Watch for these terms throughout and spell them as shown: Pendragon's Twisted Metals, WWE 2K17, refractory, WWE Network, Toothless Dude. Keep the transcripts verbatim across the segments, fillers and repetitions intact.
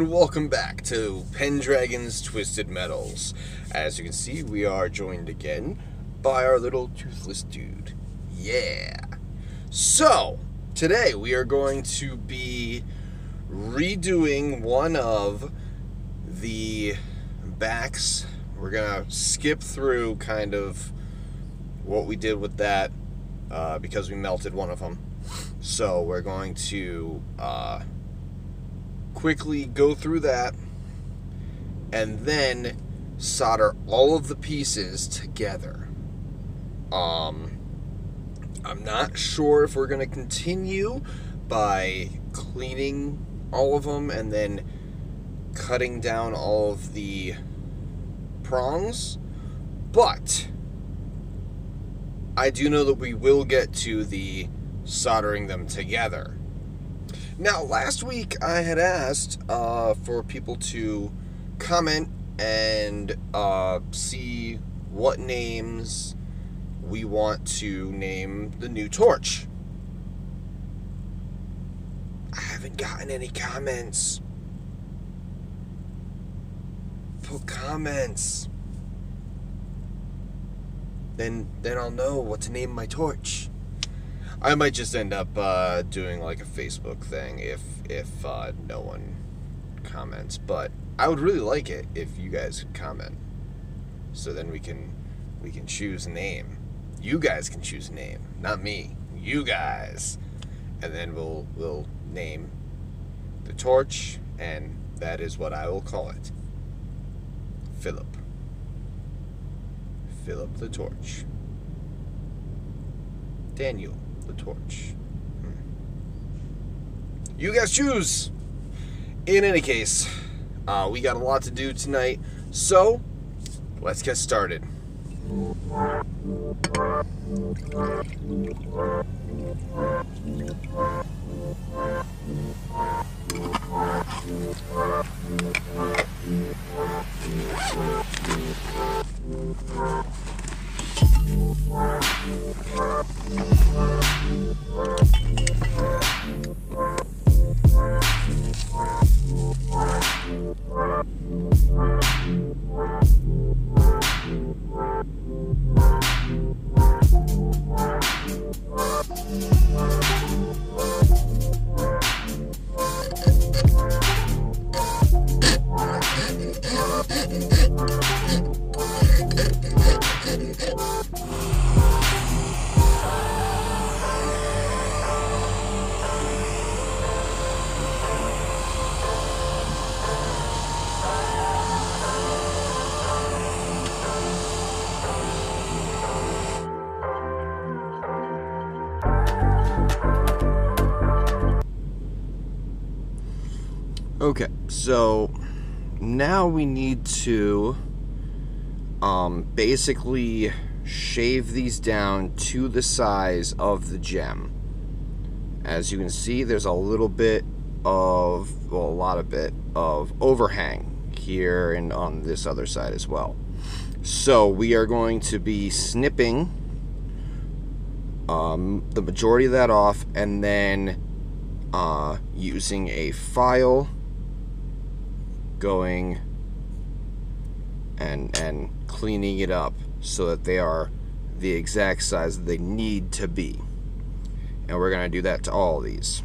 and welcome back to Pendragon's Twisted Metals. As you can see, we are joined again by our little Toothless Dude. Yeah! So, today we are going to be redoing one of the backs. We're gonna skip through kind of what we did with that uh, because we melted one of them. So we're going to uh, quickly go through that and then solder all of the pieces together. Um, I'm not sure if we're going to continue by cleaning all of them and then cutting down all of the prongs, but I do know that we will get to the soldering them together. Now, last week I had asked uh, for people to comment and uh, see what names we want to name the new torch. I haven't gotten any comments. Put comments. Then, then I'll know what to name my torch. I might just end up uh, doing like a Facebook thing if if uh, no one comments, but I would really like it if you guys could comment, so then we can we can choose a name. You guys can choose a name, not me. You guys, and then we'll we'll name the torch, and that is what I will call it. Philip. Philip the Torch. Daniel the Torch. Hmm. You guys choose. In any case, uh, we got a lot to do tonight, so let's get started. Okay, so now we need to um, basically shave these down to the size of the gem. As you can see, there's a little bit of, well, a lot of bit of overhang here and on this other side as well. So we are going to be snipping um, the majority of that off, and then uh, using a file, going and and cleaning it up so that they are the exact size that they need to be. And we're going to do that to all these.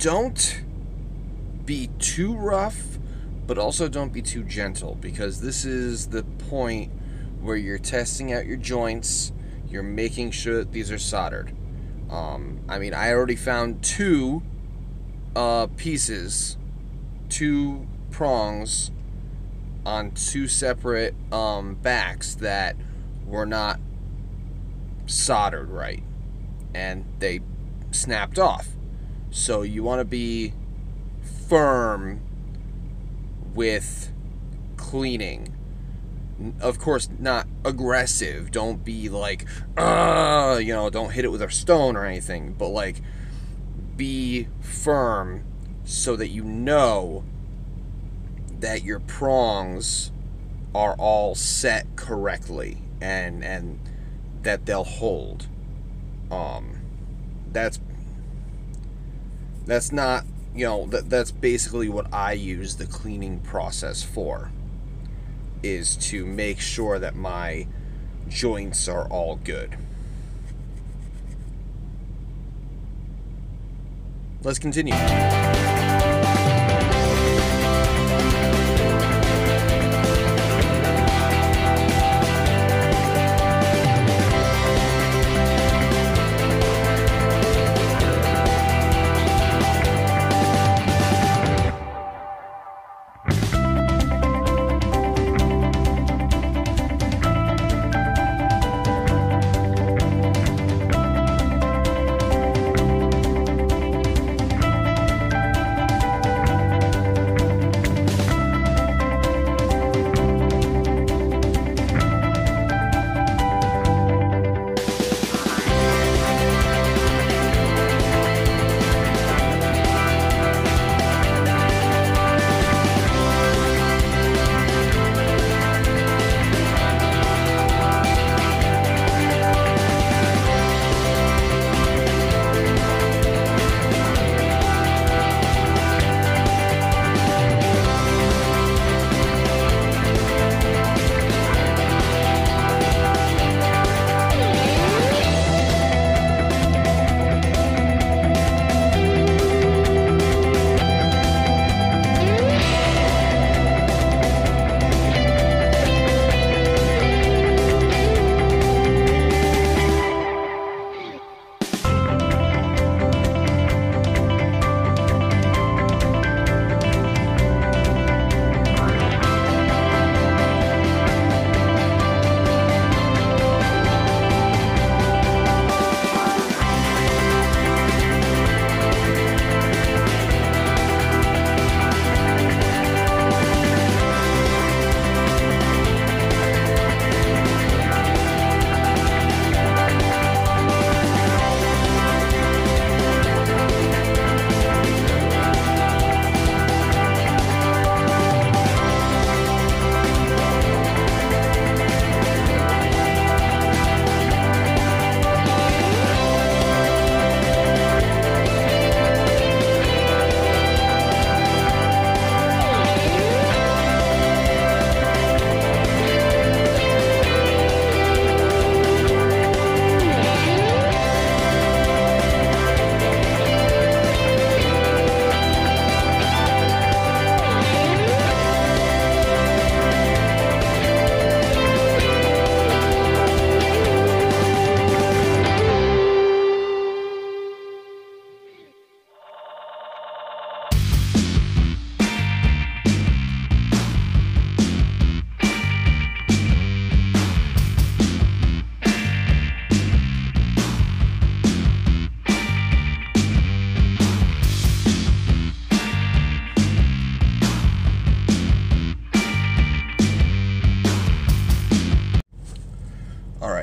don't be too rough, but also don't be too gentle, because this is the point where you're testing out your joints, you're making sure that these are soldered. Um, I mean, I already found two uh, pieces, two prongs on two separate um, backs that were not soldered right, and they snapped off. So you want to be firm with cleaning. Of course, not aggressive. Don't be like, ah, you know, don't hit it with a stone or anything, but like, be firm so that you know that your prongs are all set correctly and and that they'll hold. Um, that's that's not, you know, that that's basically what I use the cleaning process for, is to make sure that my joints are all good. Let's continue.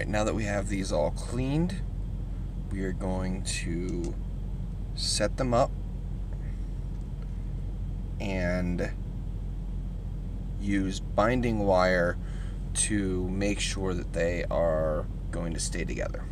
Now that we have these all cleaned, we are going to set them up and use binding wire to make sure that they are going to stay together.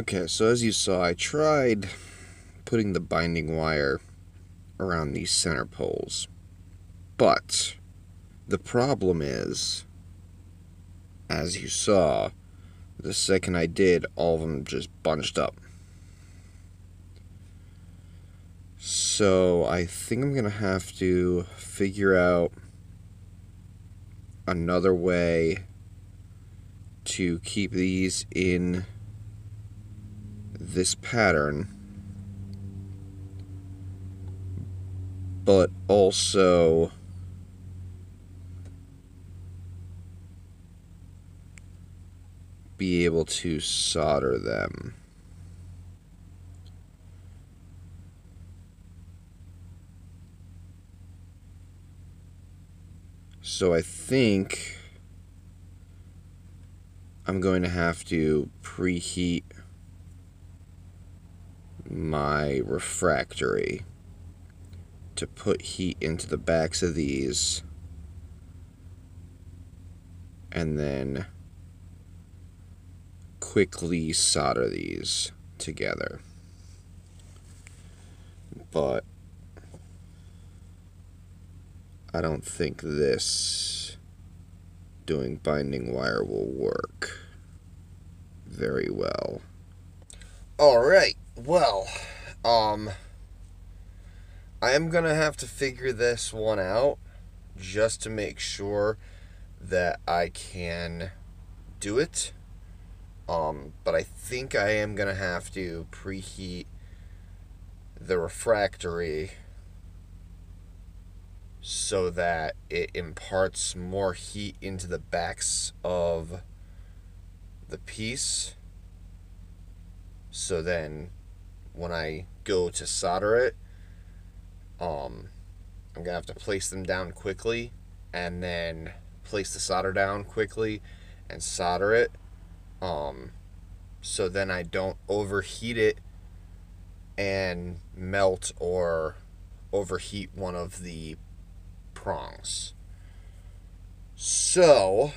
Okay, so as you saw, I tried putting the binding wire around these center poles, but the problem is, as you saw, the second I did, all of them just bunched up. So I think I'm going to have to figure out another way to keep these in this pattern, but also be able to solder them. So I think I'm going to have to preheat my refractory to put heat into the backs of these, and then quickly solder these together. But I don't think this doing binding wire will work very well. Alright, well, um, I am gonna have to figure this one out just to make sure that I can do it. Um, but I think I am going to have to preheat the refractory so that it imparts more heat into the backs of the piece. So then when I go to solder it, um, I'm going to have to place them down quickly and then place the solder down quickly and solder it. Um, so then I don't overheat it and melt or overheat one of the prongs. So,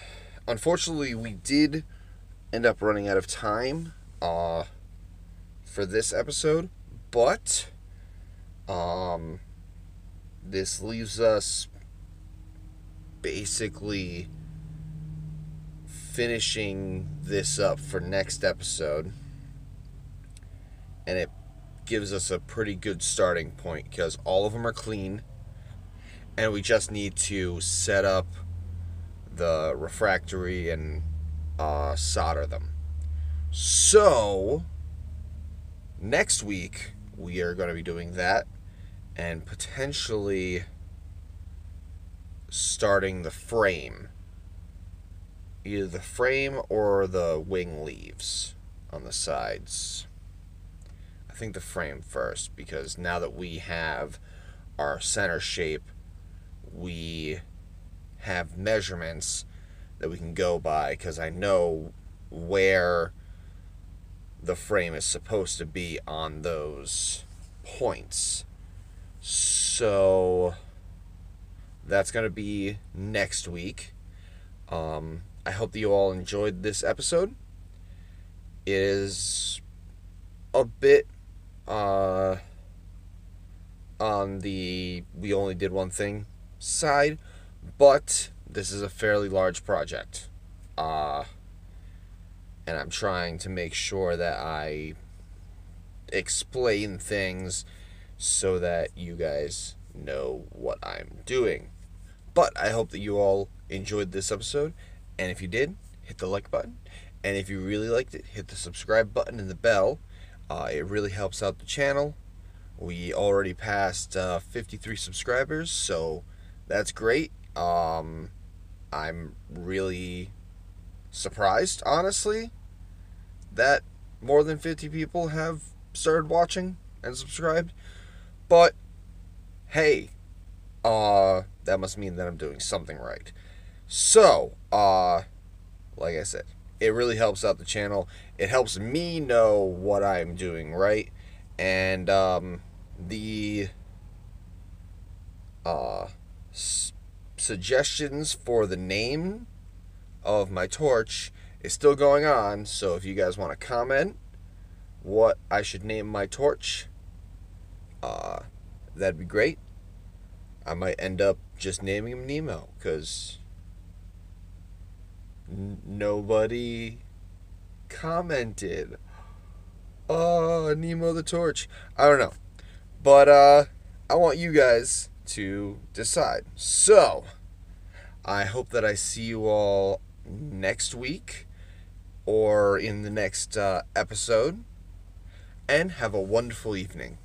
unfortunately, we did end up running out of time, uh, for this episode, but, um, this leaves us basically finishing this up for next episode, and it gives us a pretty good starting point because all of them are clean and we just need to set up the refractory and uh, solder them. So next week we are going to be doing that and potentially starting the frame, either the frame or the wing leaves on the sides. I think the frame first, because now that we have our center shape, we have measurements that we can go by, because I know where the frame is supposed to be on those points. So that's going to be next week. Um... I hope that you all enjoyed this episode. It is a bit uh, on the we only did one thing side, but this is a fairly large project. Uh, and I'm trying to make sure that I explain things so that you guys know what I'm doing. But I hope that you all enjoyed this episode. And if you did, hit the like button. And if you really liked it, hit the subscribe button and the bell. Uh, it really helps out the channel. We already passed uh, fifty-three subscribers, so that's great. Um, I'm really surprised, honestly, that more than fifty people have started watching and subscribed. But, hey, uh, that must mean that I'm doing something right. So, uh, like I said, it really helps out the channel. It helps me know what I'm doing right. And, um, the, uh, s suggestions for the name of my torch is still going on. So if you guys want to comment, what I should name my torch, uh, that'd be great. I might end up just naming him Nemo, because nobody commented. Oh, Nemo the Torch. I don't know. But uh, I want you guys to decide. So, I hope that I see you all next week or in the next uh, episode. And have a wonderful evening.